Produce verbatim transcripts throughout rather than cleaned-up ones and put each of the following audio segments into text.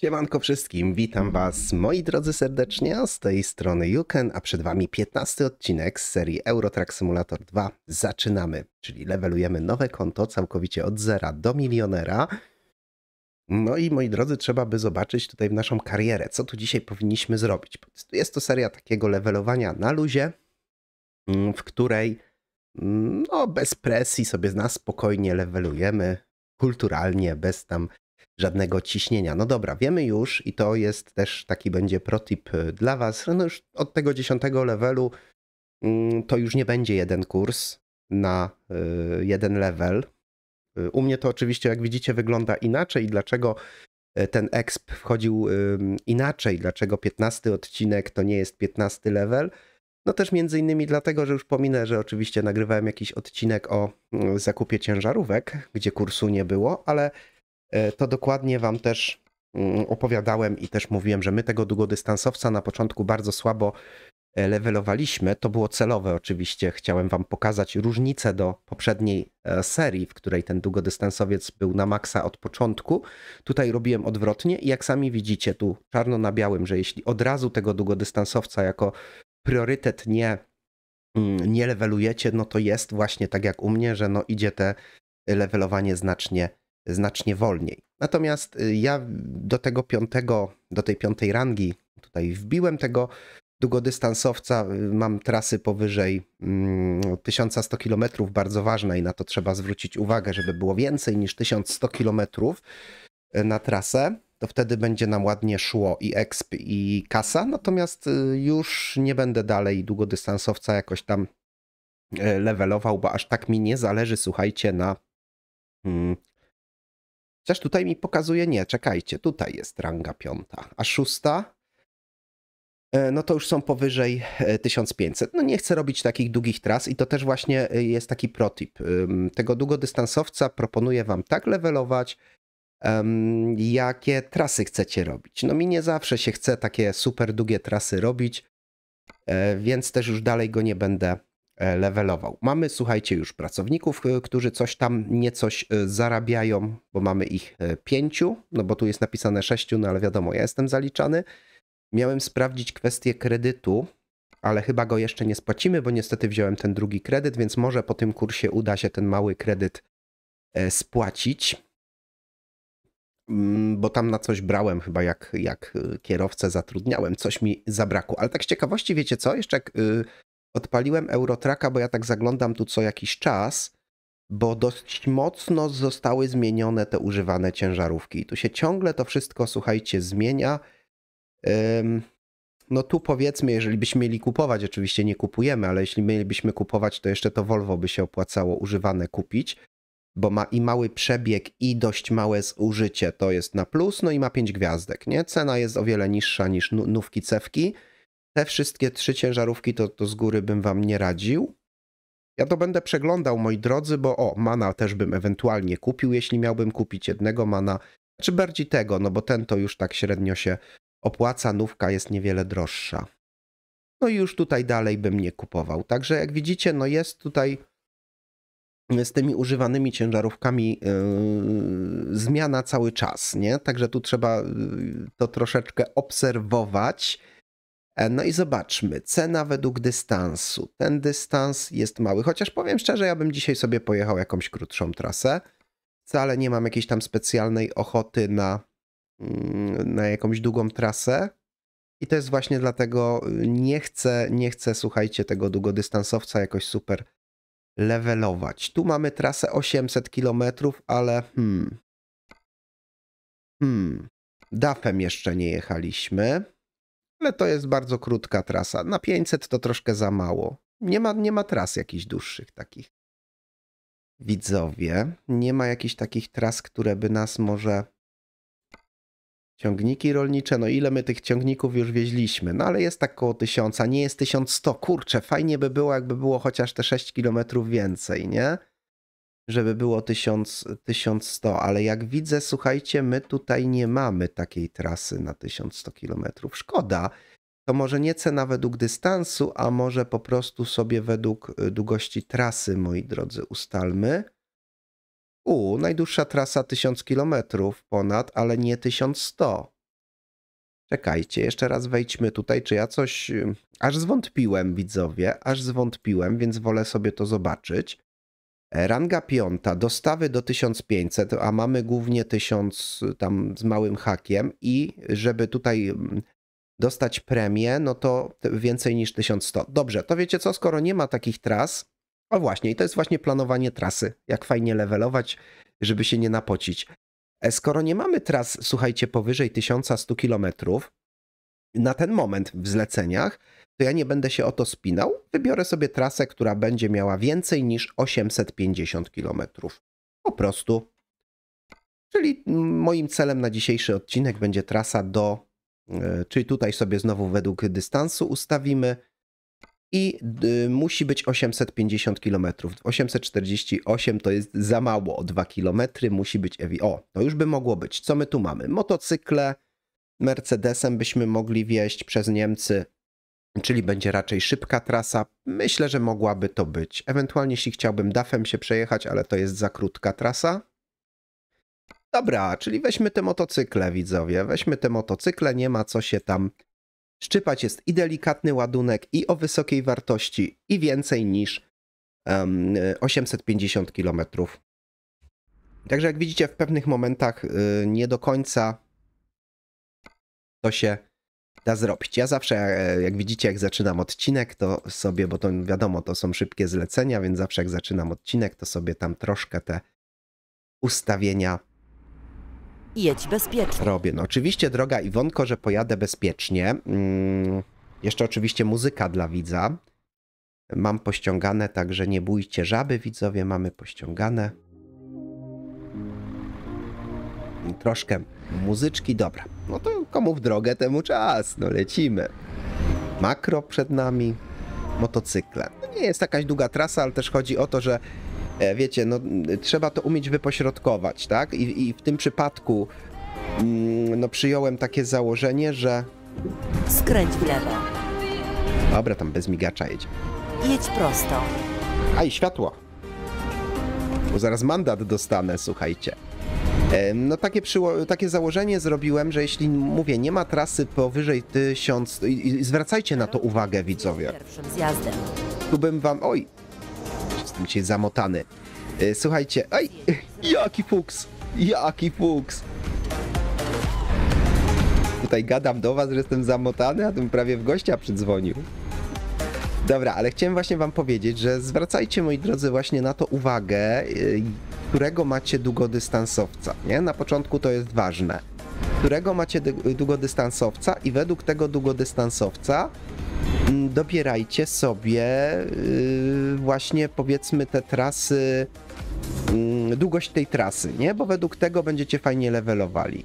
Siemanko wszystkim, witam was moi drodzy serdecznie, a z tej strony YouCan, a przed wami piętnasty odcinek z serii Euro Truck Simulator dwa. Zaczynamy, czyli levelujemy nowe konto całkowicie od zera do milionera. No i moi drodzy, trzeba by zobaczyć tutaj w naszą karierę, co tu dzisiaj powinniśmy zrobić. Jest to seria takiego levelowania na luzie, w której no, bez presji sobie na spokojnie levelujemy, kulturalnie, bez tam żadnego ciśnienia. No dobra, wiemy już i to jest też taki będzie protip dla was, no już od tego dziesiątego levelu to już nie będzie jeden kurs na jeden level. U mnie to oczywiście, jak widzicie, wygląda inaczej. Dlaczego ten exp wchodził inaczej? Dlaczego piętnasty odcinek to nie jest piętnasty level? No też między innymi dlatego, że już pominę, że oczywiście nagrywałem jakiś odcinek o zakupie ciężarówek, gdzie kursu nie było, ale to dokładnie wam też opowiadałem i też mówiłem, że my tego długodystansowca na początku bardzo słabo levelowaliśmy. To było celowe oczywiście. Chciałem wam pokazać różnicę do poprzedniej serii, w której ten długodystansowiec był na maksa od początku. Tutaj robiłem odwrotnie i jak sami widzicie tu czarno na białym, że jeśli od razu tego długodystansowca jako priorytet nie, nie levelujecie, no to jest właśnie tak jak u mnie, że no idzie te levelowanie znacznie znacznie wolniej. Natomiast ja do tego piątego, do tej piątej rangi tutaj wbiłem tego długodystansowca, mam trasy powyżej tysiąca stu kilometrów, bardzo ważne i na to trzeba zwrócić uwagę, żeby było więcej niż tysiąc sto kilometrów na trasę, to wtedy będzie nam ładnie szło i exp i kasa, natomiast już nie będę dalej długodystansowca jakoś tam levelował, bo aż tak mi nie zależy, słuchajcie, na... Hmm, Chociaż tutaj mi pokazuje, nie, czekajcie, tutaj jest ranga piąta, a szósta, no to już są powyżej tysiąc pięćset. No nie chcę robić takich długich tras i to też właśnie jest taki protip. Tego długodystansowca proponuję wam tak levelować, jakie trasy chcecie robić. No mi nie zawsze się chce takie super długie trasy robić, więc też już dalej go nie będę levelował. Mamy, słuchajcie, już pracowników, którzy coś tam niecoś zarabiają, bo mamy ich pięciu, no bo tu jest napisane sześciu, no ale wiadomo, ja jestem zaliczany. Miałem sprawdzić kwestię kredytu, ale chyba go jeszcze nie spłacimy, bo niestety wziąłem ten drugi kredyt, więc może po tym kursie uda się ten mały kredyt spłacić, bo tam na coś brałem chyba, jak, jak kierowcę zatrudniałem, coś mi zabrakło. Ale tak z ciekawości, wiecie co, jeszcze jak odpaliłem Eurotracka, bo ja tak zaglądam tu co jakiś czas, bo dość mocno zostały zmienione te używane ciężarówki. I tu się ciągle to wszystko, słuchajcie, zmienia. Ym, no tu powiedzmy, jeżeli byśmy mieli kupować, oczywiście nie kupujemy, ale jeśli mielibyśmy kupować, to jeszcze to Volvo by się opłacało używane kupić, bo ma i mały przebieg i dość małe zużycie, to jest na plus, no i ma pięć gwiazdek, nie? Cena jest o wiele niższa niż nówki, cewki. Te wszystkie trzy ciężarówki to, to z góry bym wam nie radził. Ja to będę przeglądał, moi drodzy, bo o, Mana też bym ewentualnie kupił, jeśli miałbym kupić jednego Mana, czy bardziej tego, no bo ten to już tak średnio się opłaca, nówka jest niewiele droższa. No i już tutaj dalej bym nie kupował. Także jak widzicie, no jest tutaj z tymi używanymi ciężarówkami yy, zmiana cały czas, nie? Także tu trzeba to troszeczkę obserwować. No i zobaczmy, cena według dystansu. Ten dystans jest mały, chociaż powiem szczerze, ja bym dzisiaj sobie pojechał jakąś krótszą trasę. Wcale nie mam jakiejś tam specjalnej ochoty na, na jakąś długą trasę. I to jest właśnie dlatego, nie chcę, nie chcę, słuchajcie, tego długodystansowca jakoś super levelować. Tu mamy trasę osiemset kilometrów, ale hmm. Hmm. D A F-em jeszcze nie jechaliśmy. Ale to jest bardzo krótka trasa. Na pięćset to troszkę za mało. Nie ma, nie ma tras jakichś dłuższych takich. Widzowie, nie ma jakichś takich tras, które by nas może... Ciągniki rolnicze, no ile my tych ciągników już wieźliśmy? No ale jest tak koło tysiąca, nie jest tysiąc sto. Kurczę, fajnie by było, jakby było chociaż te sześć kilometrów więcej, nie? Żeby było tysiąc, tysiąc sto, ale jak widzę, słuchajcie, my tutaj nie mamy takiej trasy na tysiąc sto kilometrów. Szkoda. To może nie cena według dystansu, a może po prostu sobie według długości trasy, moi drodzy, ustalmy. U, najdłuższa trasa tysiąc kilometrów ponad, ale nie tysiąc sto. Czekajcie, jeszcze raz wejdźmy tutaj, czy ja coś... Aż zwątpiłem, widzowie, aż zwątpiłem, więc wolę sobie to zobaczyć. Ranga piąta, dostawy do tysiąc pięćset, a mamy głównie tysiąc tam z małym hakiem i żeby tutaj dostać premię, no to więcej niż tysiąc sto. Dobrze, to wiecie co, skoro nie ma takich tras, o właśnie, i to jest właśnie planowanie trasy, jak fajnie levelować, żeby się nie napocić. Skoro nie mamy tras, słuchajcie, powyżej tysiąca stu kilometrów na ten moment w zleceniach, to ja nie będę się o to spinał. Wybiorę sobie trasę, która będzie miała więcej niż osiemset pięćdziesiąt kilometrów. Po prostu. Czyli moim celem na dzisiejszy odcinek będzie trasa do... Czyli tutaj sobie znowu według dystansu ustawimy. I musi być osiemset pięćdziesiąt kilometrów. osiemset czterdzieści osiem to jest za mało, o dwa kilometry musi być E V I. O, to już by mogło być. Co my tu mamy? Motocykle, Mercedesem byśmy mogli wjeść przez Niemcy, czyli będzie raczej szybka trasa. Myślę, że mogłaby to być. Ewentualnie jeśli chciałbym dafem się przejechać, ale to jest za krótka trasa. Dobra, czyli weźmy te motocykle, widzowie. Weźmy te motocykle, nie ma co się tam... Szczypać jest i delikatny ładunek, i o wysokiej wartości, i więcej niż um, osiemset pięćdziesiąt kilometrów. Także jak widzicie, w pewnych momentach y, nie do końca to się da zrobić. Ja zawsze, jak widzicie, jak zaczynam odcinek, to sobie, bo to wiadomo, to są szybkie zlecenia, więc zawsze jak zaczynam odcinek, to sobie tam troszkę te ustawienia jedź bezpiecznie. Robię. No oczywiście, droga Iwonko, że pojadę bezpiecznie. Mm, jeszcze oczywiście muzyka dla widza. Mam pościągane, także nie bójcie żaby, widzowie, mamy pościągane. Troszkę muzyczki, dobra. No to komu w drogę, temu czas. No lecimy. Makro przed nami, motocykle. No nie jest jakaś długa trasa, ale też chodzi o to, że wiecie, no trzeba to umieć wypośrodkować, tak? I, i w tym przypadku mm, no przyjąłem takie założenie, że... Skręć w lewo. Dobra, tam bez migacza jedzie. Jedź prosto. A i światło. Bo zaraz mandat dostanę, słuchajcie. E, no takie, przyło takie założenie zrobiłem, że jeśli, mówię, nie ma trasy powyżej tysiąc... I, i zwracajcie na to uwagę, widzowie. Pierwszym zjazdem. Tu bym wam... Oj! Jestem dzisiaj zamotany. Słuchajcie, aj, jaki fuks, jaki fuks. Tutaj gadam do was, że jestem zamotany, a tym prawie w gościa przydzwonił. Dobra, ale chciałem właśnie wam powiedzieć, że zwracajcie, moi drodzy, właśnie na to uwagę, którego macie długodystansowca, nie? Na początku to jest ważne. Którego macie długodystansowca i według tego długodystansowca dobierajcie sobie yy, właśnie, powiedzmy, te trasy, yy, długość tej trasy, nie? Bo według tego będziecie fajnie levelowali.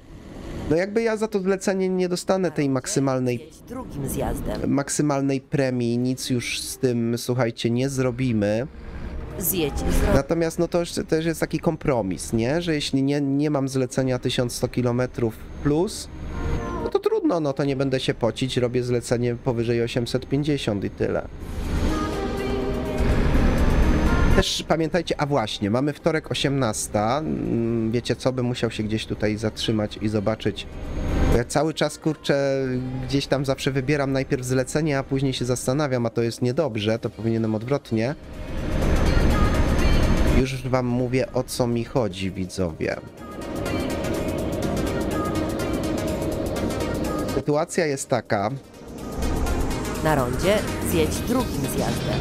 No jakby ja za to zlecenie nie dostanę tej maksymalnej, drugim zjazdem. maksymalnej premii, nic już z tym, słuchajcie, nie zrobimy. Zjedź, zro... Natomiast no to też jest taki kompromis, nie? Że jeśli nie, nie mam zlecenia tysiąc sto kilometrów plus, no to trudno, no to nie będę się pocić, robię zlecenie powyżej osiemset pięćdziesiąt i tyle. Też pamiętajcie, a właśnie, mamy wtorek osiemnastą, wiecie co, bym musiał się gdzieś tutaj zatrzymać i zobaczyć. Ja cały czas, kurczę, gdzieś tam zawsze wybieram najpierw zlecenie, a później się zastanawiam, a to jest niedobrze, to powinienem odwrotnie. Już wam mówię, o co mi chodzi, widzowie. Sytuacja jest taka. Na rondzie zjedź drugim zjazdem.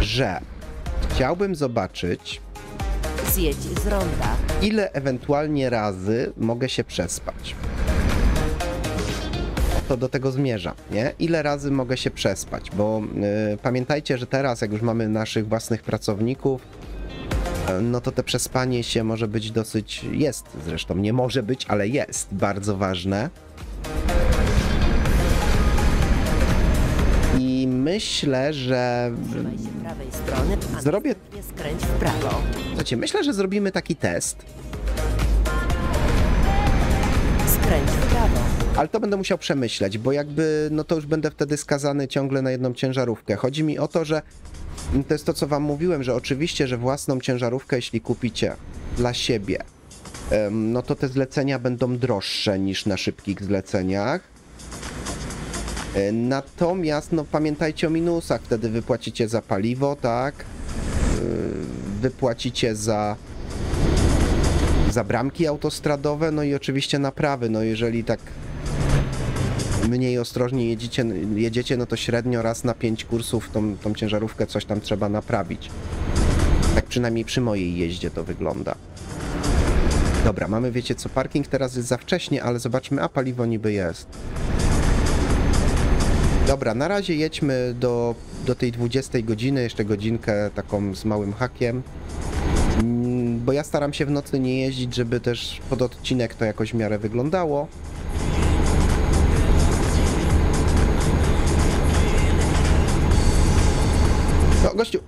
Że chciałbym zobaczyć, zjedź z ronda, ile ewentualnie razy mogę się przespać. To do tego zmierzam, nie? Ile razy mogę się przespać, bo yy, pamiętajcie, że teraz, jak już mamy naszych własnych pracowników, no to te przespanie się może być dosyć, jest zresztą, nie może być, ale jest bardzo ważne. I myślę, że... Zrobię... Skręć w prawo. Słuchajcie, myślę, że zrobimy taki test. Skręć w prawo. Ale to będę musiał przemyśleć, bo jakby, no to już będę wtedy skazany ciągle na jedną ciężarówkę. Chodzi mi o to, że... To jest to, co wam mówiłem, że oczywiście, że własną ciężarówkę, jeśli kupicie, dla siebie, no to te zlecenia będą droższe niż na szybkich zleceniach. Natomiast no pamiętajcie o minusach, wtedy wypłacicie za paliwo, tak, wypłacicie za, za bramki autostradowe, no i oczywiście naprawy. No jeżeli tak mniej ostrożnie jedziecie, jedziecie no to średnio raz na pięć kursów tą, tą ciężarówkę coś tam trzeba naprawić. Tak przynajmniej przy mojej jeździe to wygląda. Dobra, mamy, wiecie co, parking teraz jest za wcześnie, ale zobaczmy, a paliwo niby jest. Dobra, na razie jedźmy do, do tej dwudziestej godziny, jeszcze godzinkę taką z małym hakiem. Bo ja staram się w nocy nie jeździć, żeby też pod odcinek to jakoś w miarę wyglądało. No, gościu!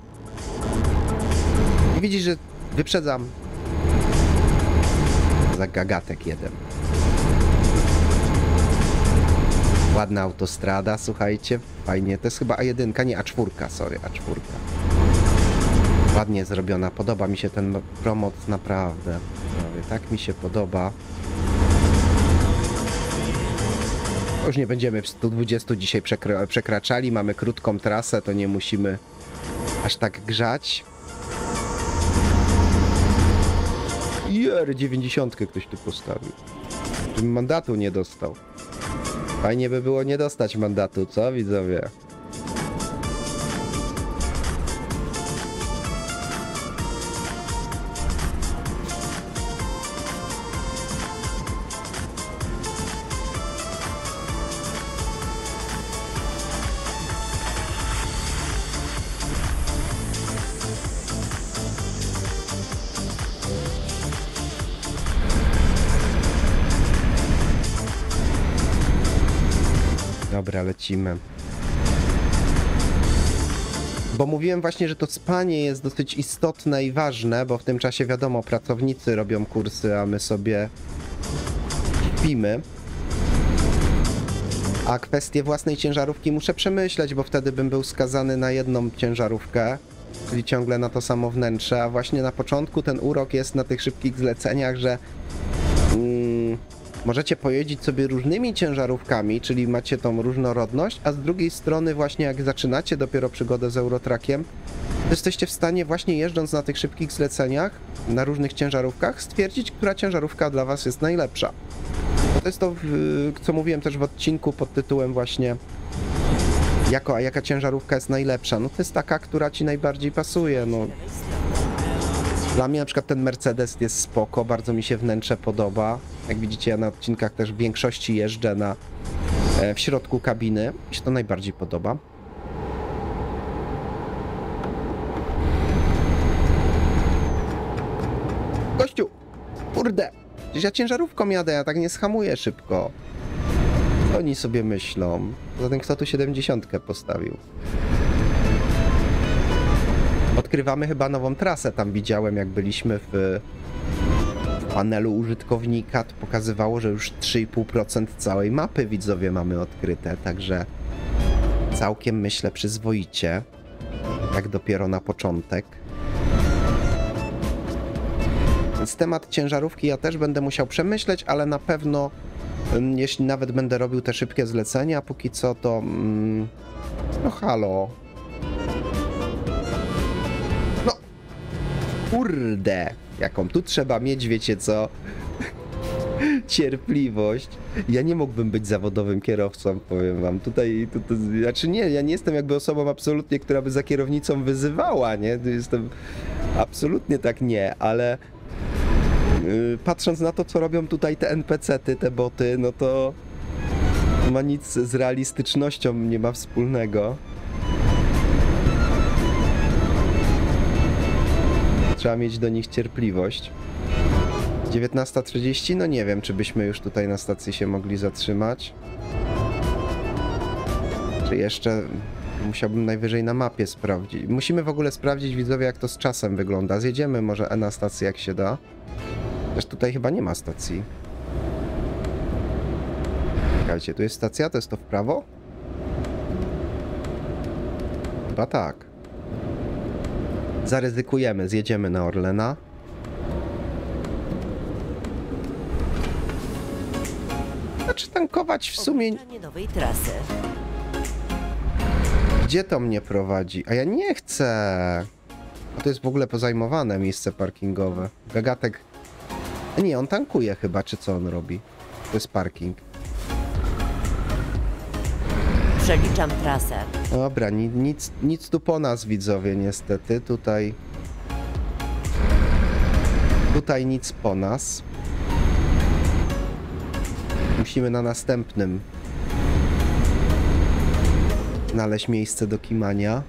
Widzisz, że wyprzedzam. Za gagatek jeden. Ładna autostrada, słuchajcie, fajnie, to jest chyba A jeden, nie A cztery, sorry, A cztery. Ładnie zrobiona, podoba mi się ten ProMods, naprawdę, tak mi się podoba. Już nie będziemy w stu dwudziestu dzisiaj przekra przekraczali, mamy krótką trasę, to nie musimy aż tak grzać. R dziewięćdziesiąt ktoś tu postawił, żebym mandatu nie dostał. Fajnie by było nie dostać mandatu, co widzowie? Dobra, lecimy. Bo mówiłem właśnie, że to spanie jest dosyć istotne i ważne, bo w tym czasie wiadomo, pracownicy robią kursy, a my sobie śpimy. A kwestię własnej ciężarówki muszę przemyśleć, bo wtedy bym był skazany na jedną ciężarówkę, czyli ciągle na to samo wnętrze, a właśnie na początku ten urok jest na tych szybkich zleceniach, że... Mm, możecie pojeździć sobie różnymi ciężarówkami, czyli macie tą różnorodność, a z drugiej strony właśnie jak zaczynacie dopiero przygodę z Eurotrackiem, jesteście w stanie właśnie jeżdżąc na tych szybkich zleceniach, na różnych ciężarówkach, stwierdzić, która ciężarówka dla was jest najlepsza. To jest to, co mówiłem też w odcinku pod tytułem właśnie jako, a jaka ciężarówka jest najlepsza. No to jest taka, która ci najbardziej pasuje, no. Dla mnie na przykład ten Mercedes jest spoko, bardzo mi się wnętrze podoba. Jak widzicie, ja na odcinkach też w większości jeżdżę na, w środku kabiny. Mi się to najbardziej podoba. Gościu! Kurde! Przecież ja ciężarówką jadę, ja tak nie schamuję szybko. Oni sobie myślą. Zatem kto tu siedemdziesiątkę postawił? Odkrywamy chyba nową trasę, tam widziałem, jak byliśmy w panelu użytkownika, to pokazywało, że już trzy i pół procent całej mapy widzowie mamy odkryte, także całkiem myślę przyzwoicie, jak dopiero na początek. Więc temat ciężarówki ja też będę musiał przemyśleć, ale na pewno, jeśli nawet będę robił te szybkie zlecenia, póki co to... Mm, no halo... Kurde, jaką tu trzeba mieć, wiecie co, cierpliwość. Ja nie mógłbym być zawodowym kierowcą, powiem wam. Tutaj, to, to, znaczy nie, ja nie jestem jakby osobą absolutnie, która by za kierownicą wyzywała, nie? Jestem absolutnie tak nie, ale yy, patrząc na to, co robią tutaj te en pe ce ty, te boty, no to ma nic z realistycznością, nie ma wspólnego. Trzeba mieć do nich cierpliwość. dziewiętnasta trzydzieści? No nie wiem, czy byśmy już tutaj na stacji się mogli zatrzymać. Czy jeszcze... Musiałbym najwyżej na mapie sprawdzić. Musimy w ogóle sprawdzić, widzowie, jak to z czasem wygląda. Zjedziemy może na stację, jak się da. Też tutaj chyba nie ma stacji. Czekajcie, tu jest stacja? To jest to w prawo? Chyba tak. Zaryzykujemy, zjedziemy na Orlena. Znaczy tankować w sumie... nowej trasy. Gdzie to mnie prowadzi? A ja nie chcę! A to jest w ogóle pozajmowane miejsce parkingowe. Gagatek... A nie, on tankuje chyba, czy co on robi? To jest parking. Przeliczam trasę. Dobra, nic, nic tu po nas, widzowie, niestety. Tutaj... Tutaj nic po nas. Musimy na następnym znaleźć miejsce do kimania.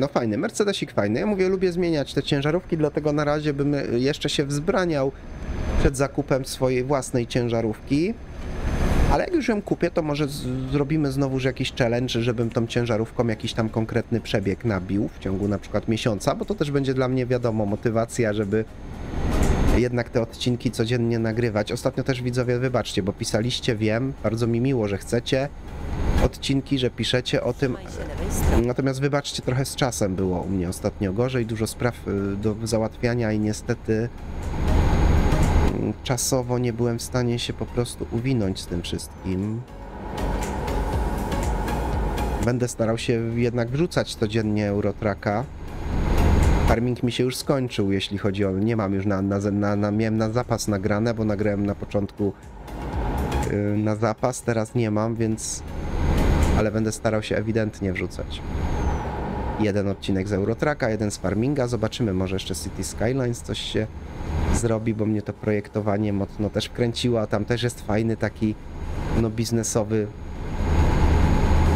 No fajny, Mercedesik fajny. Ja mówię, lubię zmieniać te ciężarówki, dlatego na razie bym jeszcze się wzbraniał przed zakupem swojej własnej ciężarówki. Ale jak już ją kupię, to może zrobimy znowuż jakiś challenge, żebym tą ciężarówką jakiś tam konkretny przebieg nabił w ciągu na przykład miesiąca, bo to też będzie dla mnie, wiadomo, motywacja, żeby jednak te odcinki codziennie nagrywać. Ostatnio też, widzowie, wybaczcie, bo pisaliście, wiem, bardzo mi miło, że chcecie odcinki, że piszecie o tym, natomiast wybaczcie, trochę z czasem było u mnie ostatnio gorzej, dużo spraw do załatwiania i niestety czasowo nie byłem w stanie się po prostu uwinąć z tym wszystkim. Będę starał się jednak wrzucać codziennie Euro Trucka. Farming mi się już skończył, jeśli chodzi o... nie mam już na... na, na, na miałem na zapas nagrane, bo nagrałem na początku yy, na zapas, teraz nie mam, więc... ale będę starał się ewidentnie wrzucać. Jeden odcinek z Euro Trucka, jeden z Farminga, zobaczymy, może jeszcze City Skylines coś się zrobi, bo mnie to projektowanie mocno też wkręciło, a tam też jest fajny taki, no, biznesowy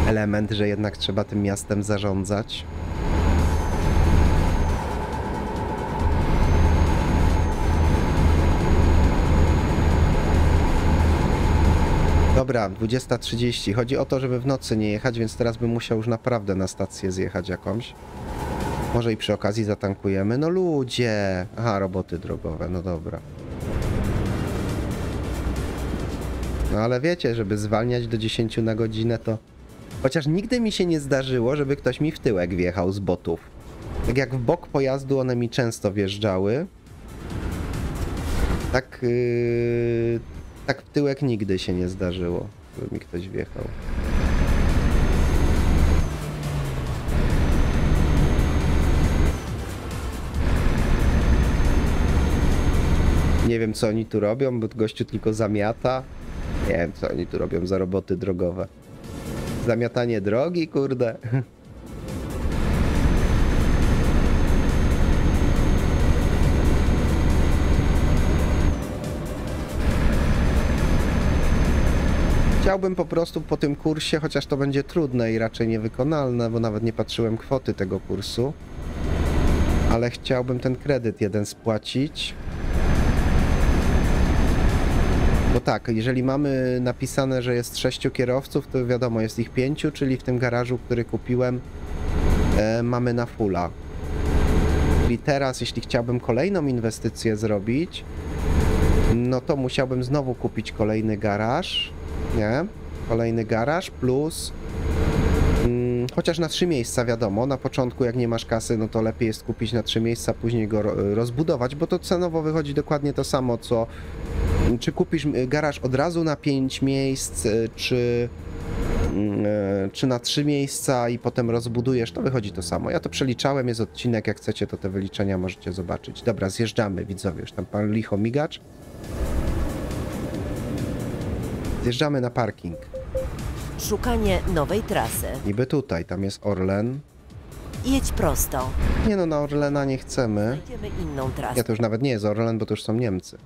element, że jednak trzeba tym miastem zarządzać. Dobra, dwudziesta trzydzieści. Chodzi o to, żeby w nocy nie jechać, więc teraz bym musiał już naprawdę na stację zjechać jakąś. Może i przy okazji zatankujemy. No ludzie! Aha, roboty drogowe, no dobra. No ale wiecie, żeby zwalniać do dziesięciu na godzinę to... Chociaż nigdy mi się nie zdarzyło, żeby ktoś mi w tyłek wjechał z botów. Tak jak w bok pojazdu one mi często wjeżdżały. Tak... Yy... Tak w tyłek nigdy się nie zdarzyło, żeby mi ktoś wjechał. Nie wiem, co oni tu robią, bo gościu tylko zamiata. Nie wiem, co oni tu robią za roboty drogowe. Zamiatanie drogi, kurde. Chciałbym po prostu po tym kursie, chociaż to będzie trudne i raczej niewykonalne, bo nawet nie patrzyłem kwoty tego kursu, ale chciałbym ten kredyt jeden spłacić. Bo tak, jeżeli mamy napisane, że jest sześciu kierowców, to wiadomo, jest ich pięciu, czyli w tym garażu, który kupiłem, e, mamy na fulla. I teraz, jeśli chciałbym kolejną inwestycję zrobić, no to musiałbym znowu kupić kolejny garaż. Nie? Kolejny garaż plus hmm, chociaż na trzy miejsca, wiadomo, na początku jak nie masz kasy, no to lepiej jest kupić na trzy miejsca, później go rozbudować, bo to cenowo wychodzi dokładnie to samo, co czy kupisz garaż od razu na pięć miejsc, czy, czy na trzy miejsca i potem rozbudujesz, to wychodzi to samo. Ja to przeliczałem, jest odcinek, jak chcecie, to te wyliczenia możecie zobaczyć. Dobra, zjeżdżamy, widzowie, już tam pan licho migacz. Zjeżdżamy na parking. Szukanie nowej trasy. Niby tutaj, tam jest Orlen. Jedź prosto. Nie no, na Orlena nie chcemy. Znajdziemy inną trasę. Ja to już nawet nie jest Orlen, bo to już są Niemcy.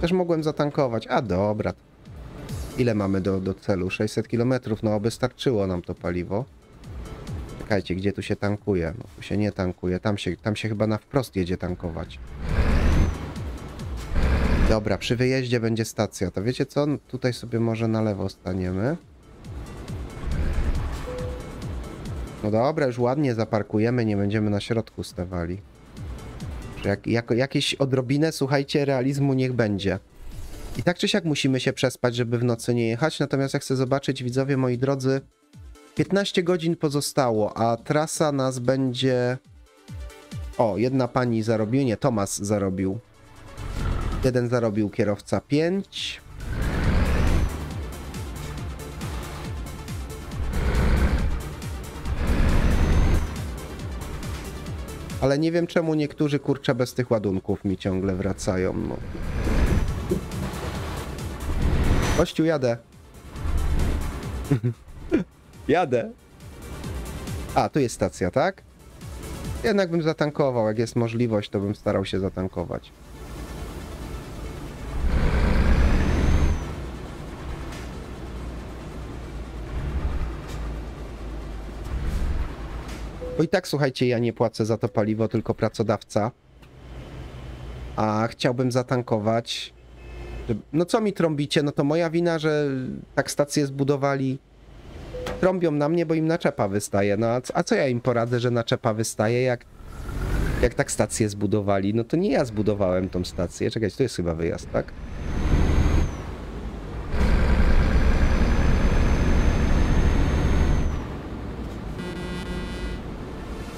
Też mogłem zatankować. A dobra. Ile mamy do, do celu? sześćset kilometrów. No oby starczyło nam to paliwo. Czekajcie, gdzie tu się tankuje? No tu się nie tankuje. Tam się, tam się chyba na wprost jedzie tankować. Dobra, przy wyjeździe będzie stacja, to wiecie co? No tutaj sobie może na lewo staniemy. No dobra, już ładnie zaparkujemy, nie będziemy na środku stawali. Że jak, jako, jakieś odrobinę, słuchajcie, realizmu niech będzie. I tak czy siak musimy się przespać, żeby w nocy nie jechać. Natomiast ja chcę zobaczyć, widzowie moi drodzy, piętnaście godzin pozostało, a trasa nas będzie... O, jedna pani zarobiła, nie, Tomasz zarobił. Jeden zarobił kierowca pięć. Ale nie wiem czemu niektórzy, kurczę, bez tych ładunków mi ciągle wracają, no. Kościół, jadę. Jadę. A, tu jest stacja, tak? Jednak bym zatankował, jak jest możliwość, to bym starał się zatankować. Bo i tak, słuchajcie, ja nie płacę za to paliwo, tylko pracodawca. A chciałbym zatankować. No co mi trąbicie? No to moja wina, że tak stację zbudowali. Trąbią na mnie, bo im naczepa wystaje. No a co, a co ja im poradzę, że naczepa wystaje, jak, jak tak stację zbudowali? No to nie ja zbudowałem tą stację. Czekajcie, to jest chyba wyjazd, tak?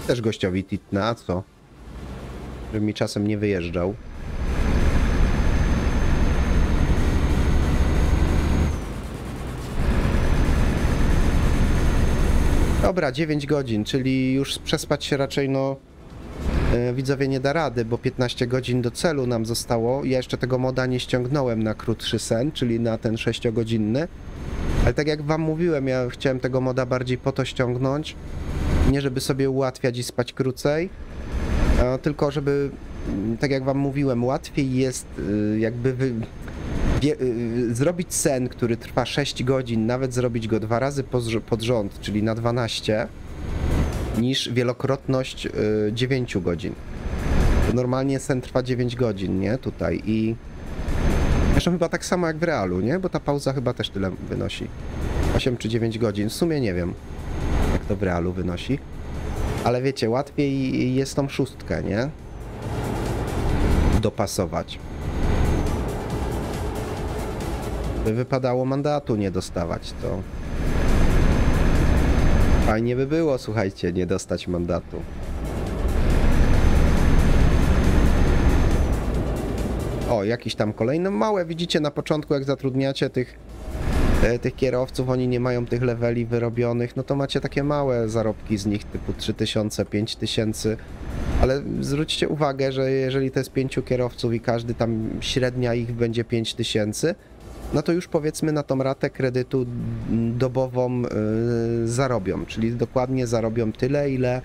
Też gościowi titna, a co? Żeby mi czasem nie wyjeżdżał. Dobra, dziewięć godzin, czyli już przespać się raczej, no, yy, widzowie, nie da rady, bo piętnaście godzin do celu nam zostało. Ja jeszcze tego moda nie ściągnąłem na krótszy sen, czyli na ten sześciogodzinny. Ale tak jak wam mówiłem, ja chciałem tego moda bardziej po to ściągnąć, nie żeby sobie ułatwiać i spać krócej, a tylko żeby, tak jak wam mówiłem, łatwiej jest yy, jakby wy... Wie, y, zrobić sen, który trwa sześć godzin, nawet zrobić go dwa razy pod rząd, czyli na dwanaście, niż wielokrotność y, dziewięć godzin. To normalnie sen trwa dziewięć godzin, nie? Tutaj i... Zresztą chyba tak samo jak w realu, nie? Bo ta pauza chyba też tyle wynosi. osiem czy dziewięć godzin, w sumie nie wiem, jak to w realu wynosi. Ale wiecie, łatwiej jest tą szóstkę, nie? Dopasować. By wypadało mandatu nie dostawać, to fajnie by było, słuchajcie, nie dostać mandatu. O, jakiś tam kolejny, małe, widzicie, na początku jak zatrudniacie tych, e, tych kierowców, oni nie mają tych leveli wyrobionych, no to macie takie małe zarobki z nich, typu trzy tysiące, pięć tysięcy, ale zwróćcie uwagę, że jeżeli to jest pięciu kierowców i każdy tam, średnia ich będzie pięć tysięcy, no to już powiedzmy na tą ratę kredytu dobową yy, zarobią, czyli dokładnie zarobią tyle, ile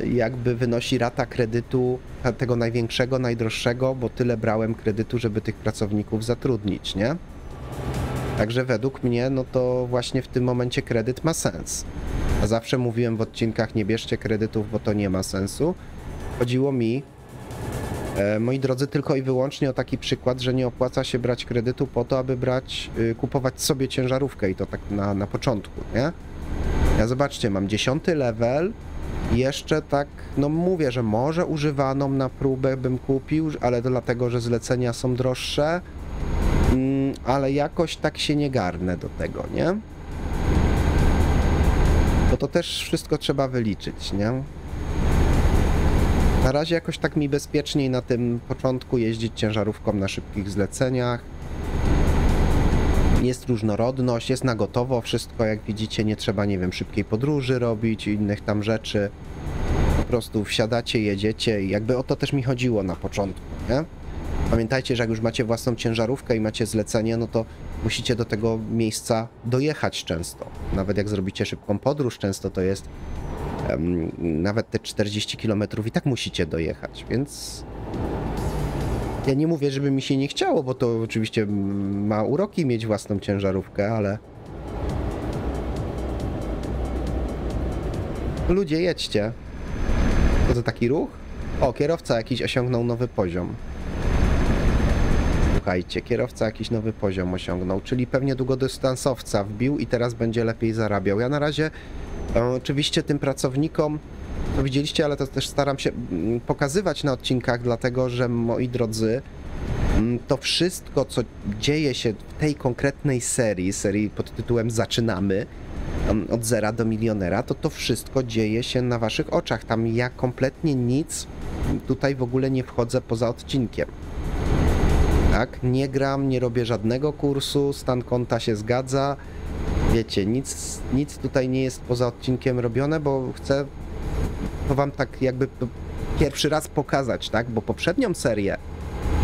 yy, jakby wynosi rata kredytu tego największego, najdroższego, bo tyle brałem kredytu, żeby tych pracowników zatrudnić, nie? Także według mnie, no to właśnie w tym momencie kredyt ma sens. A zawsze mówiłem w odcinkach, nie bierzcie kredytów, bo to nie ma sensu. Chodziło mi, moi drodzy, tylko i wyłącznie o taki przykład, że nie opłaca się brać kredytu po to, aby brać, kupować sobie ciężarówkę i to tak na, na początku, nie? Ja zobaczcie, mam dziesiąty level, jeszcze tak, no mówię, że może używaną na próbę bym kupił, ale dlatego, że zlecenia są droższe, ale jakoś tak się nie garnę do tego, nie? Bo to też wszystko trzeba wyliczyć, nie? Na razie jakoś tak mi bezpieczniej na tym początku jeździć ciężarówką na szybkich zleceniach. Jest różnorodność, jest na gotowo wszystko, jak widzicie, nie trzeba, nie wiem, szybkiej podróży robić i innych tam rzeczy. Po prostu wsiadacie, jedziecie i jakby o to też mi chodziło na początku, nie? Pamiętajcie, że jak już macie własną ciężarówkę i macie zlecenie, no to musicie do tego miejsca dojechać często. Nawet jak zrobicie szybką podróż, często to jest... Nawet te czterdzieści kilometrów i tak musicie dojechać, więc ja nie mówię, żeby mi się nie chciało, bo to oczywiście ma uroki mieć własną ciężarówkę, ale ludzie, jedźcie. To za taki ruch? O, kierowca jakiś osiągnął nowy poziom. Słuchajcie, kierowca jakiś nowy poziom osiągnął, czyli pewnie długodystansowca wbił i teraz będzie lepiej zarabiał. Ja na razie... Oczywiście tym pracownikom to widzieliście, ale to też staram się pokazywać na odcinkach, dlatego że, moi drodzy, to wszystko, co dzieje się w tej konkretnej serii, serii pod tytułem Zaczynamy, od zera do milionera, to to wszystko dzieje się na waszych oczach. Tam ja kompletnie nic tutaj w ogóle nie wchodzę poza odcinkiem. Tak? Nie gram, nie robię żadnego kursu, stan konta się zgadza. Wiecie, nic, nic tutaj nie jest poza odcinkiem robione, bo chcę to wam tak jakby pierwszy raz pokazać, tak? Bo poprzednią serię,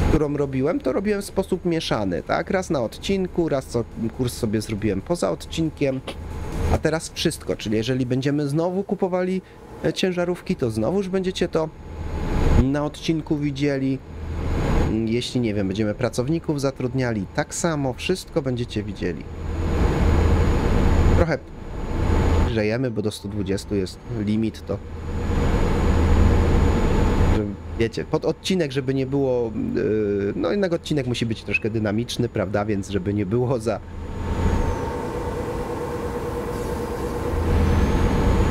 którą robiłem, to robiłem w sposób mieszany, tak? Raz na odcinku, raz co kurs sobie zrobiłem poza odcinkiem, a teraz wszystko, czyli jeżeli będziemy znowu kupowali ciężarówki, to znowuż będziecie to na odcinku widzieli. Jeśli, nie wiem, będziemy pracowników zatrudniali, tak samo wszystko będziecie widzieli. Trochę grzejemy, bo do stu dwudziestu jest limit, to wiecie, pod odcinek, żeby nie było, no jednak odcinek musi być troszkę dynamiczny, prawda, więc żeby nie było za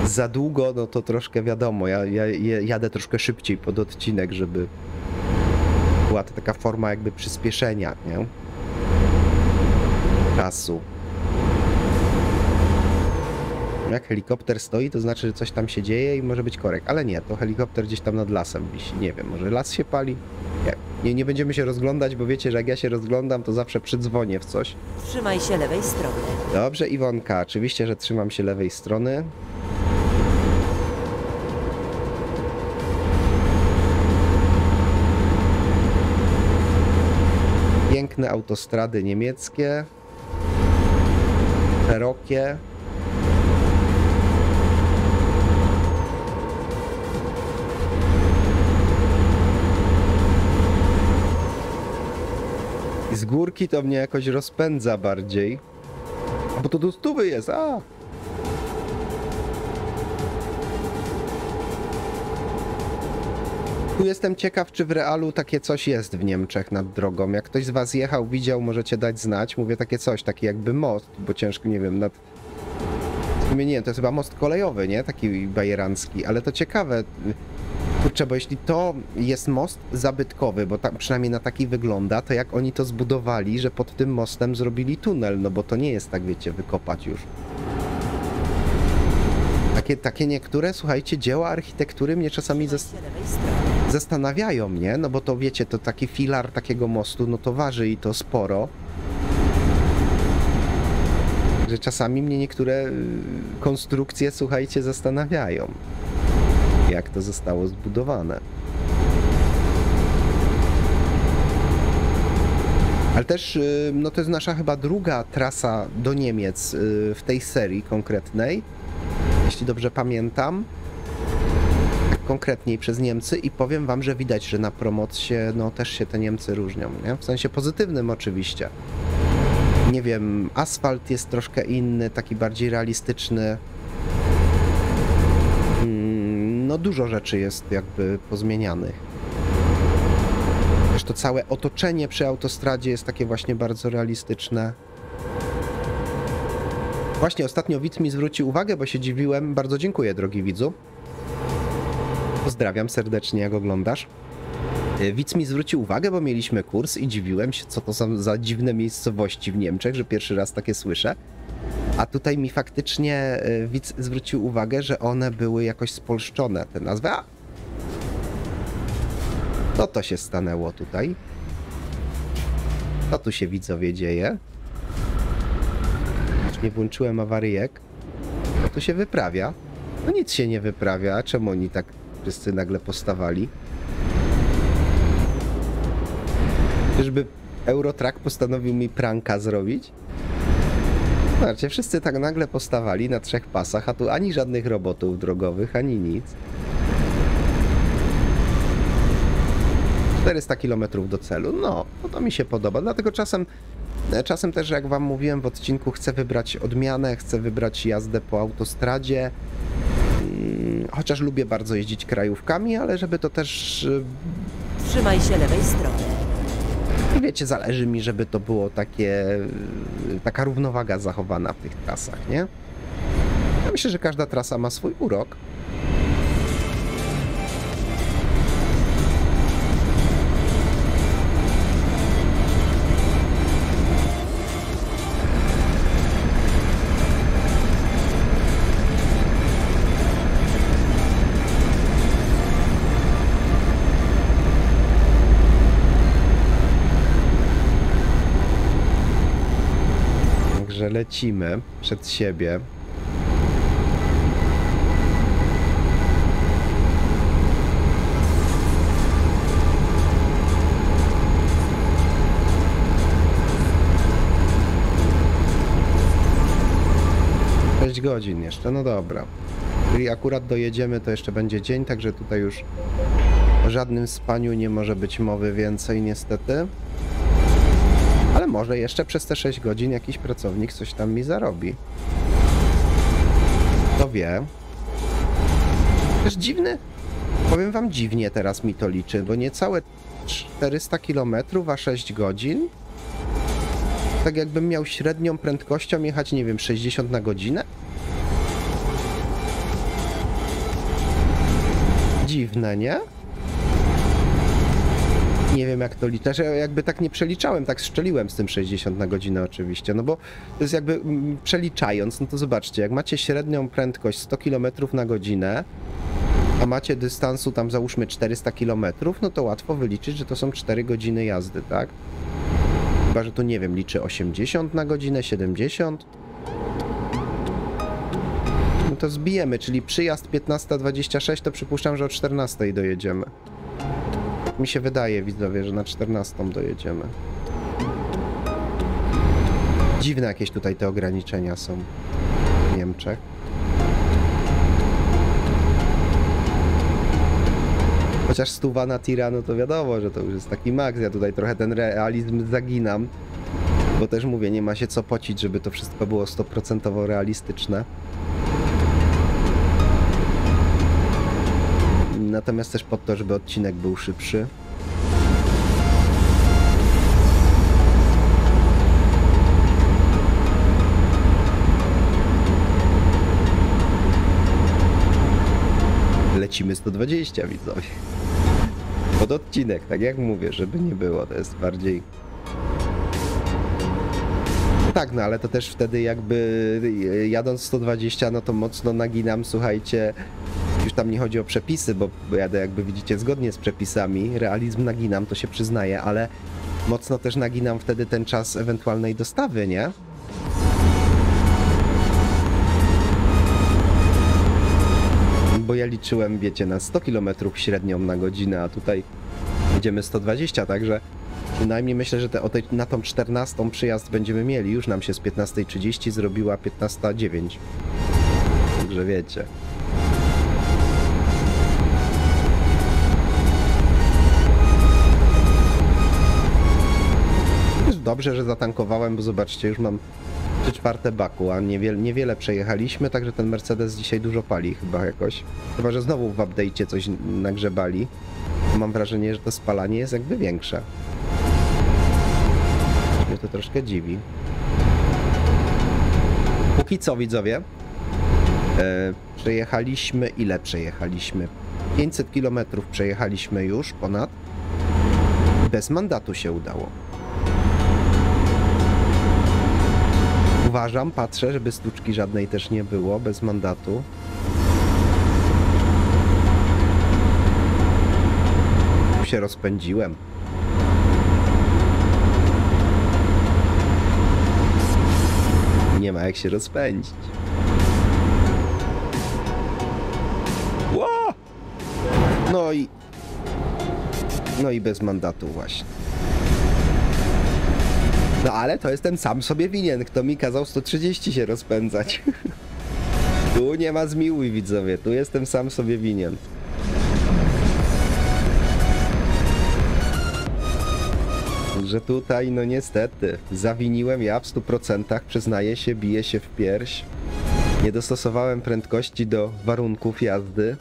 za długo, no to troszkę wiadomo, ja, ja jadę troszkę szybciej pod odcinek, żeby była to taka forma jakby przyspieszenia, nie? Czasu. Jak helikopter stoi, to znaczy, że coś tam się dzieje i może być korek, ale nie, to helikopter gdzieś tam nad lasem wisi, nie wiem, może las się pali? Nie, nie, nie będziemy się rozglądać, bo wiecie, że jak ja się rozglądam, to zawsze przydzwonię w coś. Trzymaj się lewej strony. Dobrze, Iwonka, oczywiście, że trzymam się lewej strony. Piękne autostrady niemieckie, szerokie. I z górki to mnie jakoś rozpędza bardziej, bo to do stówy jest, a! Tu jestem ciekaw, czy w realu takie coś jest w Niemczech nad drogą. Jak ktoś z was jechał, widział, możecie dać znać. Mówię takie coś, taki jakby most, bo ciężko, nie wiem, nad... W sumie nie wiem, to jest chyba most kolejowy, nie? Taki bajerancki, ale to ciekawe. Kurczę, bo jeśli to jest most zabytkowy, bo tak przynajmniej na taki wygląda, to jak oni to zbudowali, że pod tym mostem zrobili tunel, no bo to nie jest tak, wiecie, wykopać już. Takie, takie niektóre, słuchajcie, dzieła architektury mnie czasami zas zastanawiają mnie, no bo to wiecie, to taki filar takiego mostu, no to waży i to sporo. Że czasami mnie niektóre konstrukcje, słuchajcie, zastanawiają, jak to zostało zbudowane. Ale też, no to jest nasza chyba druga trasa do Niemiec w tej serii konkretnej, jeśli dobrze pamiętam, konkretniej przez Niemcy, i powiem wam, że widać, że na ProModsie, no też się te Niemcy różnią, nie? W sensie pozytywnym oczywiście. Nie wiem, asfalt jest troszkę inny, taki bardziej realistyczny. No dużo rzeczy jest jakby pozmienianych. Zresztą całe otoczenie przy autostradzie jest takie właśnie bardzo realistyczne. Właśnie ostatnio widz mi zwrócił uwagę, bo się dziwiłem. Bardzo dziękuję, drogi widzu. Pozdrawiam serdecznie, jak oglądasz. Widz mi zwrócił uwagę, bo mieliśmy kurs i dziwiłem się, co to są za dziwne miejscowości w Niemczech, że pierwszy raz takie słyszę. A tutaj mi faktycznie widz zwrócił uwagę, że one były jakoś spolszczone, te nazwy. A! No to się stanęło tutaj. Co tu się, widzowie, dzieje? Nie włączyłem awaryjek. Co tu się wyprawia? No nic się nie wyprawia. A czemu oni tak wszyscy nagle postawali? Czyżby Euro Truck postanowił mi pranka zrobić? Zobaczcie, wszyscy tak nagle postawali na trzech pasach, a tu ani żadnych robotów drogowych, ani nic. czterysta kilometrów do celu, no, no to mi się podoba, dlatego czasem, czasem też, jak wam mówiłem w odcinku, chcę wybrać odmianę, chcę wybrać jazdę po autostradzie, chociaż lubię bardzo jeździć krajówkami, ale żeby to też... Trzymaj się lewej strony. I wiecie, zależy mi, żeby to było takie, taka równowaga zachowana w tych trasach, nie? Ja myślę, że każda trasa ma swój urok. lecimy przed siebie. sześć godzin jeszcze, no dobra. Czyli akurat dojedziemy, to jeszcze będzie dzień, także tutaj już o żadnym spaniu nie może być mowy więcej niestety. Ale może jeszcze przez te sześć godzin jakiś pracownik coś tam mi zarobi. Kto wie. Też dziwny, powiem wam, dziwnie teraz mi to liczy, bo niecałe czterysta kilometrów, a sześć godzin. Tak jakbym miał średnią prędkością jechać, nie wiem, sześćdziesiąt na godzinę? Dziwne, nie? Nie wiem jak to liczyć, ja jakby tak nie przeliczałem, tak strzeliłem z tym sześćdziesiąt na godzinę oczywiście, no bo to jest jakby przeliczając, no to zobaczcie, jak macie średnią prędkość sto kilometrów na godzinę, a macie dystansu tam załóżmy czterysta kilometrów, no to łatwo wyliczyć, że to są cztery godziny jazdy, tak? Chyba, że tu nie wiem, liczy osiemdziesiąt na godzinę, siedemdziesiąt. No to zbijemy, czyli przyjazd piętnasta dwadzieścia sześć, to przypuszczam, że o czternastej dojedziemy. Mi się wydaje, widzowie, że na czternastą dojedziemy. Dziwne jakieś tutaj te ograniczenia są w Niemczech. Chociaż stuwa na tira, no to wiadomo, że to już jest taki maks. Ja tutaj trochę ten realizm zaginam, bo też mówię, nie ma się co pocić, żeby to wszystko było stuprocentowo realistyczne. Natomiast też pod to, żeby odcinek był szybszy. Lecimy sto dwadzieścia, widzowie. Pod odcinek, tak jak mówię, żeby nie było, to jest bardziej... Tak, no ale to też wtedy jakby jadąc sto dwadzieścia, no to mocno naginam, słuchajcie, już tam nie chodzi o przepisy, bo jadę jakby widzicie zgodnie z przepisami, realizm naginam, to się przyznaję, ale mocno też naginam wtedy ten czas ewentualnej dostawy, nie? Bo ja liczyłem, wiecie, na sto kilometrów średnią na godzinę, a tutaj jedziemy sto dwadzieścia, także przynajmniej myślę, że te, o tej, na tą czternastą przyjazd będziemy mieli. Już nam się z piętnastej trzydzieści zrobiła piętnasta dziewięć. Także wiecie. Dobrze, że zatankowałem, bo zobaczcie, już mam trzy czwarte baku, a niewiele, niewiele przejechaliśmy, także ten Mercedes dzisiaj dużo pali chyba jakoś. Chyba, że znowu w update'cie coś nagrzebali. Mam wrażenie, że to spalanie jest jakby większe. Mnie to troszkę dziwi. Póki co, widzowie, yy, przejechaliśmy, ile przejechaliśmy? pięćset kilometrów przejechaliśmy już ponad. Bez mandatu się udało. Uważam, patrzę, żeby stuczki żadnej też nie było, bez mandatu. Tu się rozpędziłem. Nie ma jak się rozpędzić. Ło! No i... No i bez mandatu właśnie. No ale to jestem sam sobie winien, kto mi kazał sto trzydzieści się rozpędzać. Tu nie ma zmiłuj, widzowie, tu jestem sam sobie winien. Że tutaj, no niestety, zawiniłem ja w stu procentach, przyznaję się, biję się w pierś. Nie dostosowałem prędkości do warunków jazdy.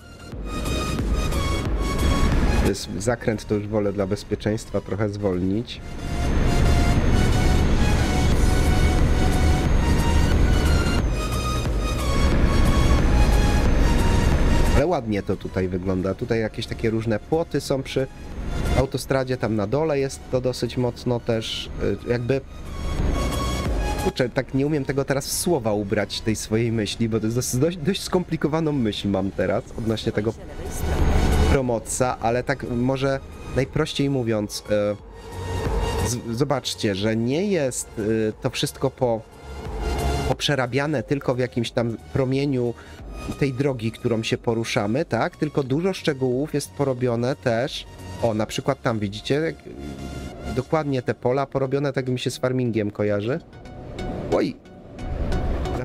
To jest zakręt, to już wolę dla bezpieczeństwa trochę zwolnić. Ale ładnie to tutaj wygląda. Tutaj jakieś takie różne płoty są przy autostradzie. Tam na dole jest to dosyć mocno też jakby... Kurczę, tak nie umiem tego teraz w słowa ubrać tej swojej myśli, bo to jest dość, dość skomplikowaną myśl mam teraz odnośnie tego ProModsa, ale tak może najprościej mówiąc, zobaczcie, że nie jest to wszystko po poprzerabiane tylko w jakimś tam promieniu tej drogi, którą się poruszamy, tak? Tylko dużo szczegółów jest porobione też. O, na przykład tam widzicie dokładnie te pola porobione, tak mi się z farmingiem kojarzy. Oj!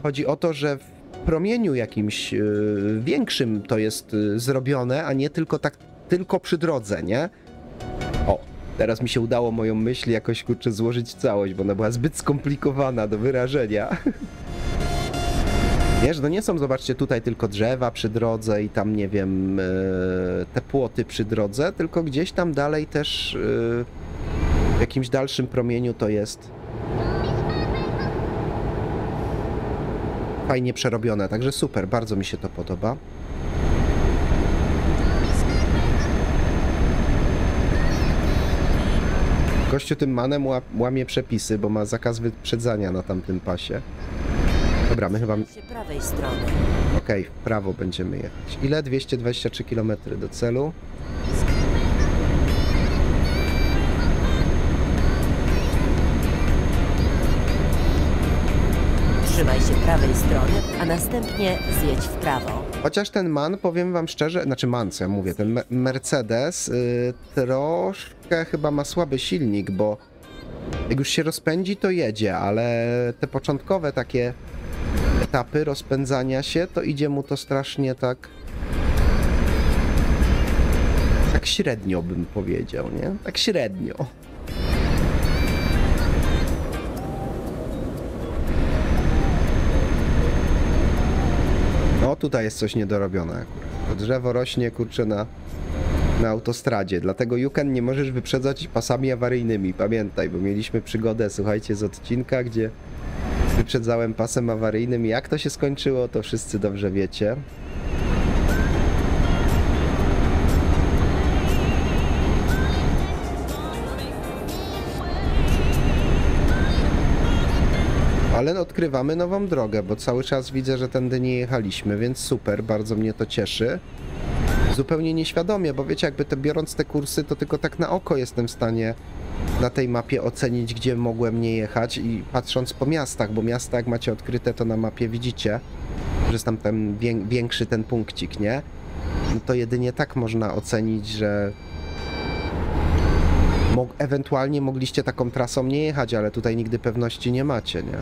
Chodzi o to, że w promieniu jakimś yy, większym to jest yy, zrobione, a nie tylko tak, tylko przy drodze, nie? O, teraz mi się udało moją myśl jakoś, kurczę, złożyć całość, bo ona była zbyt skomplikowana do wyrażenia. Wiesz, no nie są, zobaczcie, tutaj tylko drzewa przy drodze i tam, nie wiem, yy, te płoty przy drodze, tylko gdzieś tam dalej też yy, w jakimś dalszym promieniu to jest fajnie przerobione, także super, bardzo mi się to podoba. Gościu tym manem łamie przepisy, bo ma zakaz wyprzedzania na tamtym pasie. Dobra, my chyba... Okej, w prawo będziemy jechać. Ile? dwieście dwadzieścia trzy kilometry do celu. Trzymaj się prawej strony, a następnie zjedź w prawo. Chociaż ten man, powiem wam szczerze, znaczy man, co ja mówię, ten me Mercedes yy, troszkę chyba ma słaby silnik, bo jak już się rozpędzi, to jedzie, ale te początkowe takie etapy rozpędzania się, to idzie mu to strasznie tak... tak średnio bym powiedział, nie? Tak średnio. No tutaj jest coś niedorobione akurat. To drzewo rośnie, kurczę, na, na autostradzie, dlatego YouCan nie możesz wyprzedzać pasami awaryjnymi. Pamiętaj, bo mieliśmy przygodę, słuchajcie, z odcinka, gdzie wyprzedzałem pasem awaryjnym. Jak to się skończyło, to wszyscy dobrze wiecie. Ale odkrywamy nową drogę, bo cały czas widzę, że tędy nie jechaliśmy, więc super, bardzo mnie to cieszy. Zupełnie nieświadomie, bo wiecie, jakby te, biorąc te kursy, to tylko tak na oko jestem w stanie na tej mapie ocenić, gdzie mogłem nie jechać, i patrząc po miastach, bo miasta jak macie odkryte, to na mapie widzicie, że jest tam ten większy ten punkcik, nie? No to jedynie tak można ocenić, że... Mog- ewentualnie mogliście taką trasą nie jechać, ale tutaj nigdy pewności nie macie, nie?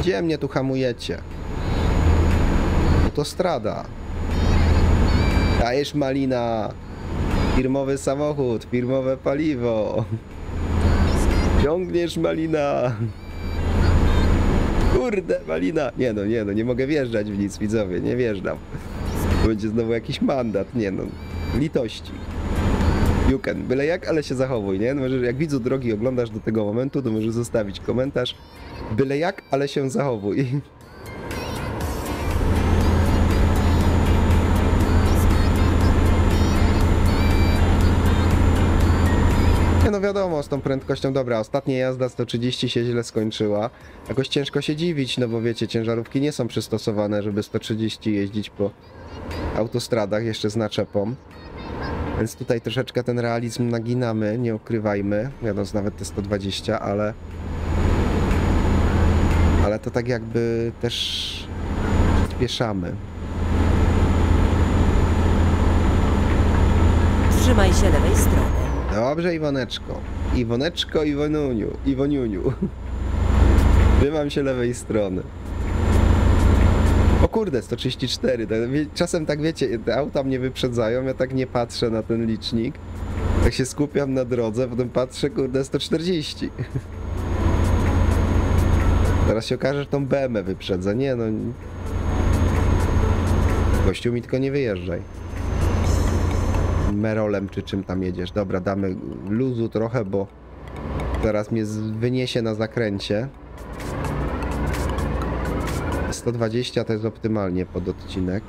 Gdzie mnie tu hamujecie? Autostrada. Dajesz malina. Firmowy samochód, firmowe paliwo. Ciągniesz malina. Kurde, malina. Nie no, nie no, nie mogę wjeżdżać w nic, widzowie, nie wjeżdżam. Będzie znowu jakiś mandat, nie no, litości. YouCan, byle jak, ale się zachowuj, nie? No, jak widzu drogi oglądasz do tego momentu, to możesz zostawić komentarz. Byle jak, ale się zachowuj. Nie no wiadomo, z tą prędkością, dobra, ostatnia jazda sto trzydzieści się źle skończyła. Jakoś ciężko się dziwić, no bo wiecie, ciężarówki nie są przystosowane, żeby sto trzydzieści jeździć po... autostradach, jeszcze z naczepą. Więc tutaj troszeczkę ten realizm naginamy, nie ukrywajmy. Wiadomo, nawet te sto dwadzieścia, ale... ale to tak jakby też spieszamy. Trzymaj się lewej strony. Dobrze, Iwoneczko. Iwoneczko, Iwoniuniu, Iwoniuniu. Trzymam się lewej strony. O kurde, sto trzydzieści cztery, czasem tak wiecie, te auta mnie wyprzedzają, ja tak nie patrzę na ten licznik, tak się skupiam na drodze, potem patrzę, kurde, sto czterdzieści. Teraz się okaże, że tą B M W wyprzedza, nie no... Gościu mi tylko nie wyjeżdżaj. Merolem czy czym tam jedziesz, dobra, damy luzu trochę, bo teraz mnie wyniesie na zakręcie. sto dwadzieścia to jest optymalnie pod odcinek.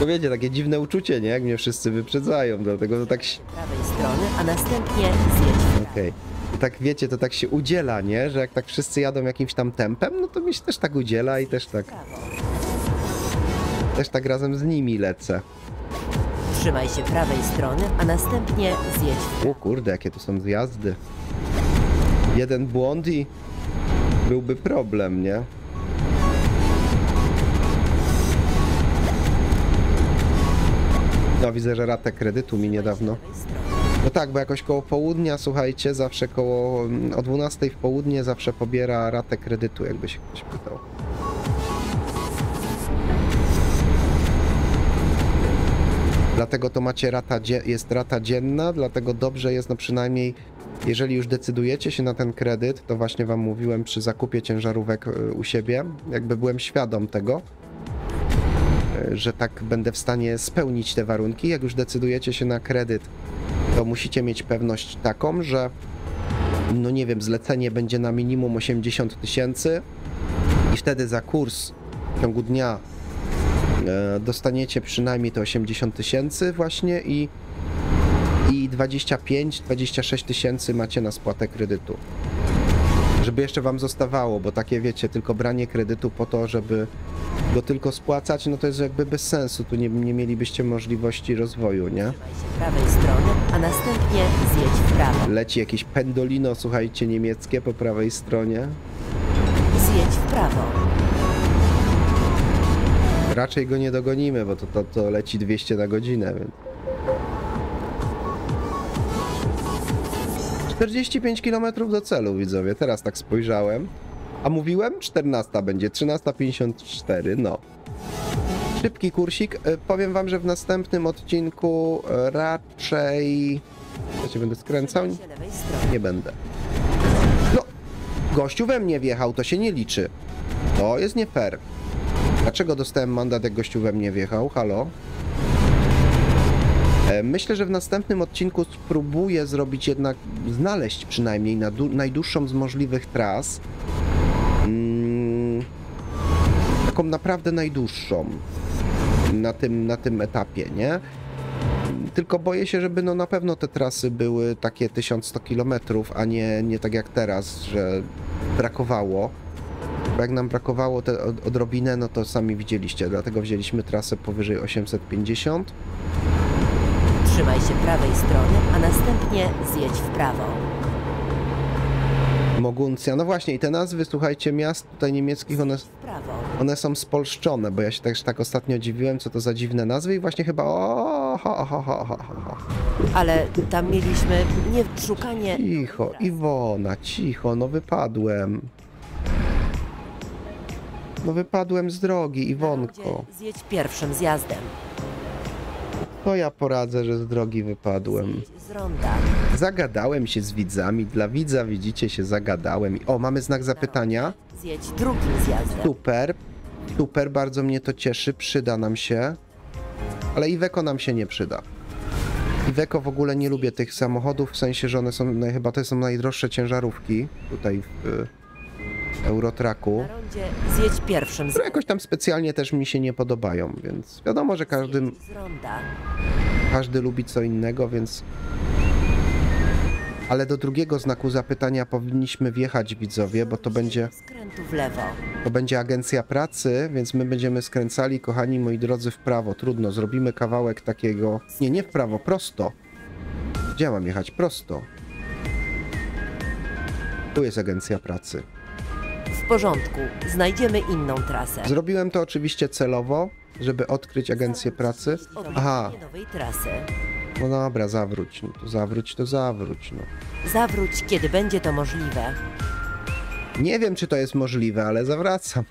To wiecie, takie dziwne uczucie, nie? Jak mnie wszyscy wyprzedzają, dlatego to tak się... prawej strony, a następnie zjedź. Okej. Tak wiecie, to tak się udziela, nie? Że jak tak wszyscy jadą jakimś tam tempem, no to mi się też tak udziela i też tak... też tak razem z nimi lecę. Trzymaj się prawej strony, a następnie zjedź. O kurde, jakie to są zjazdy. Jeden błąd i byłby problem, nie? No widzę, że ratę kredytu mi niedawno. No tak, bo jakoś koło południa, słuchajcie, zawsze koło o dwunastej w południe zawsze pobiera ratę kredytu, jakby się ktoś pytał. Dlatego to macie rata, jest rata dzienna, dlatego dobrze jest, no przynajmniej jeżeli już decydujecie się na ten kredyt, to właśnie wam mówiłem przy zakupie ciężarówek u siebie, jakby byłem świadom tego, że tak będę w stanie spełnić te warunki. Jak już decydujecie się na kredyt, to musicie mieć pewność taką, że no nie wiem, zlecenie będzie na minimum osiemdziesiąt tysięcy i wtedy za kurs w ciągu dnia e, dostaniecie przynajmniej te osiemdziesiąt tysięcy właśnie i, i dwadzieścia pięć do dwudziestu sześciu tysięcy macie na spłatę kredytu. Żeby jeszcze wam zostawało, bo takie wiecie, tylko branie kredytu po to, żeby go tylko spłacać, no to jest jakby bez sensu, tu nie, nie mielibyście możliwości rozwoju, nie? Trzymaj się prawej strony, a następnie zjedź w prawo. Leci jakieś pendolino, słuchajcie, niemieckie po prawej stronie. Zjedź w prawo. Raczej go nie dogonimy, bo to, to, to leci dwieście na godzinę, więc... czterdzieści pięć kilometrów do celu, widzowie, teraz tak spojrzałem. A mówiłem? czternasta będzie, trzynasta pięćdziesiąt cztery, no. Szybki kursik. Powiem wam, że w następnym odcinku raczej... Ja cię będę skręcał? Nie będę. No, gościu we mnie wjechał, to się nie liczy. To jest nie fair. Dlaczego dostałem mandat, jak gościu we mnie wjechał? Halo? Myślę, że w następnym odcinku spróbuję zrobić jednak, znaleźć przynajmniej najdłuższą z możliwych tras. Hmm, taką naprawdę najdłuższą na tym, na tym etapie, nie? Tylko boję się, żeby no na pewno te trasy były takie tysiąc sto kilometrów, a nie, nie tak jak teraz, że brakowało. Bo jak nam brakowało te odrobinę, no to sami widzieliście, dlatego wzięliśmy trasę powyżej osiemset pięćdziesiąt. Trzymaj się prawej strony, a następnie zjedź w prawo. Moguncja, no właśnie i te nazwy, słuchajcie, miast tutaj niemieckich, one, one są spolszczone, bo ja się też tak ostatnio dziwiłem, co to za dziwne nazwy i właśnie chyba o, ho, ho, ho, ho, ho. Ale tam mieliśmy nie szukanie... Cicho, Iwona, cicho, no wypadłem. No wypadłem z drogi, Iwonko. Zjedź pierwszym zjazdem. To ja poradzę, że z drogi wypadłem. Zagadałem się z widzami. Dla widza widzicie się zagadałem. O, mamy znak zapytania. Zjedź drugim zjazdem. Super. Super, bardzo mnie to cieszy. Przyda nam się. Ale Iweko nam się nie przyda. Iweko w ogóle nie lubię tych samochodów, w sensie, że one są, no, chyba to są najdroższe ciężarówki tutaj w y, Euro Trucku. Zjedź pierwszym. Które jakoś tam specjalnie też mi się nie podobają, więc wiadomo, że każdy... Każdy lubi co innego, więc... Ale do drugiego znaku zapytania powinniśmy wjechać, widzowie, bo to będzie... To będzie agencja pracy, więc my będziemy skręcali, kochani moi drodzy, w prawo. Trudno, zrobimy kawałek takiego... Nie, nie w prawo, prosto. Gdzie mam jechać? Prosto. Tu jest agencja pracy. W porządku, znajdziemy inną trasę. Zrobiłem to oczywiście celowo, żeby odkryć agencję pracy. Aha. No dobra, zawróć. No to zawróć, to zawróć. No. Zawróć, kiedy będzie to możliwe. Nie wiem, czy to jest możliwe, ale zawracam.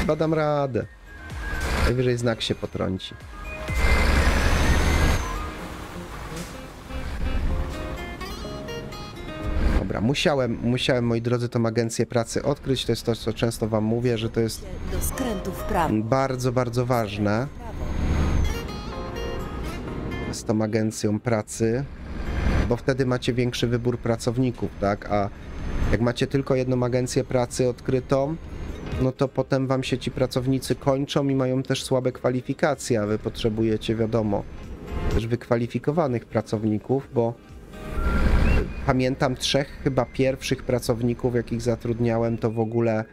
Chyba dam radę. Najwyżej znak się potrąci. Dobra, musiałem, musiałem, moi drodzy, tą agencję pracy odkryć. To jest to, co często wam mówię, że to jest bardzo, bardzo ważne. Z tą agencją pracy, bo wtedy macie większy wybór pracowników, tak? A jak macie tylko jedną agencję pracy odkrytą, no to potem wam się ci pracownicy kończą i mają też słabe kwalifikacje, a wy potrzebujecie, wiadomo, też wykwalifikowanych pracowników, bo pamiętam trzech chyba pierwszych pracowników, jakich zatrudniałem, to w ogóle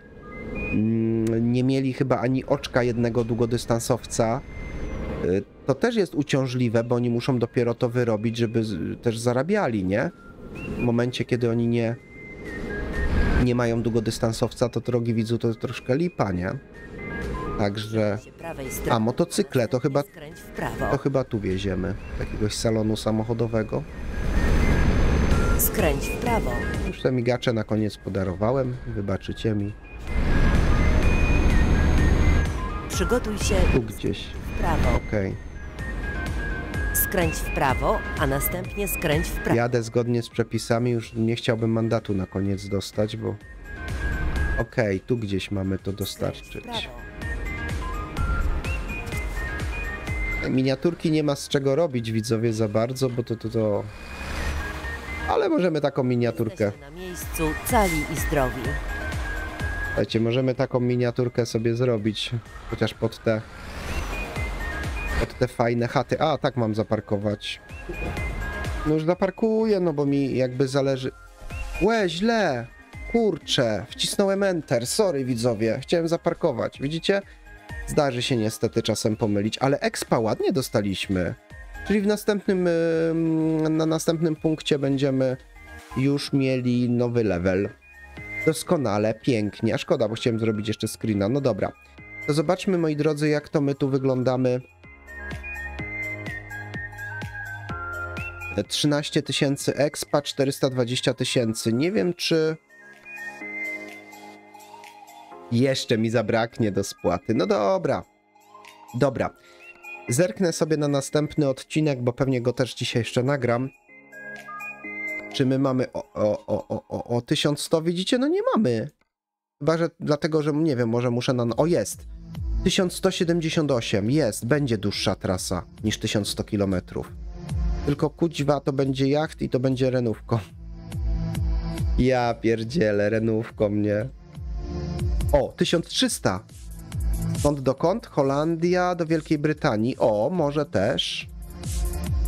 nie mieli chyba ani oczka jednego długodystansowca. to też jest uciążliwe, bo oni muszą dopiero to wyrobić, żeby też zarabiali, nie? W momencie, kiedy oni nie, nie mają długodystansowca, to drogi widzu, to troszkę lipa, nie? Także... A motocykle, to chyba, to chyba tu wieziemy, jakiegoś salonu samochodowego. Skręć w prawo. Już te migacze na koniec podarowałem, wybaczycie mi. Przygotuj się tu gdzieś. W prawo. Okej. Skręć w prawo, a następnie skręć w prawo. Jadę zgodnie z przepisami, już nie chciałbym mandatu na koniec dostać, bo... Okej, tu gdzieś mamy to dostarczyć. Miniaturki nie ma z czego robić, widzowie, za bardzo, bo to to... to... Ale możemy taką miniaturkę. Na miejscu, cali i zdrowi. Słuchajcie, możemy taką miniaturkę sobie zrobić, chociaż pod te, pod te fajne chaty. A, tak mam zaparkować. No już zaparkuję, no bo mi jakby zależy... Łe, źle! Kurczę, wcisnąłem enter, sorry widzowie, chciałem zaparkować, widzicie? Zdarzy się niestety czasem pomylić, ale expa ładnie dostaliśmy. Czyli w następnym, na następnym punkcie będziemy już mieli nowy level. Doskonale, pięknie. A szkoda, bo chciałem zrobić jeszcze screena. No dobra. To zobaczmy, moi drodzy, jak to my tu wyglądamy. trzynaście tysięcy expa, czterysta dwadzieścia tysięcy. Nie wiem, czy... Jeszcze mi zabraknie do spłaty. No dobra. Dobra. Zerknę sobie na następny odcinek, bo pewnie go też dzisiaj jeszcze nagram. Czy my mamy o, o, o, o, o tysiąc sto, widzicie? No nie mamy. Chyba, że dlatego, że nie wiem, może muszę na... O, jest! tysiąc sto siedemdziesiąt osiem, jest, będzie dłuższa trasa niż tysiąc sto kilometrów. Tylko kuźwa to będzie jacht i to będzie renówką. Ja pierdzielę, renówką, nie? O, tysiąc trzysta! Skąd dokąd? Holandia do Wielkiej Brytanii. O, może też.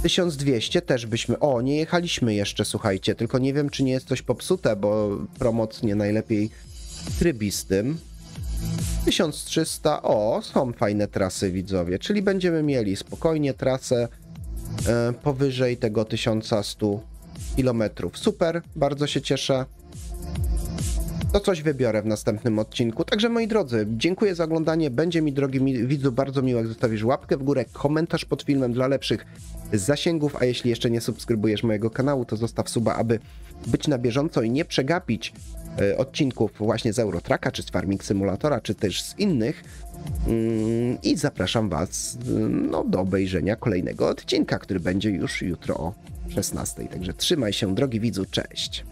tysiąc dwieście też byśmy... O, nie jechaliśmy jeszcze, słuchajcie. Tylko nie wiem, czy nie jest coś popsute, bo ProMods nie najlepiej trybi z tym. tysiąc trzysta. O, są fajne trasy, widzowie. Czyli będziemy mieli spokojnie trasę y, powyżej tego tysiąc stu kilometrów. Super, bardzo się cieszę. To coś wybiorę w następnym odcinku. Także moi drodzy, dziękuję za oglądanie. Będzie mi, drogi mi, widzu, bardzo miło, jak zostawisz łapkę w górę, komentarz pod filmem dla lepszych zasięgów, a jeśli jeszcze nie subskrybujesz mojego kanału, to zostaw suba, aby być na bieżąco i nie przegapić y, odcinków właśnie z Euro Trucka, czy z Farming Simulatora, czy też z innych. Yy, I zapraszam was y, no, do obejrzenia kolejnego odcinka, który będzie już jutro o szesnastej. Także trzymaj się, drogi widzu, cześć!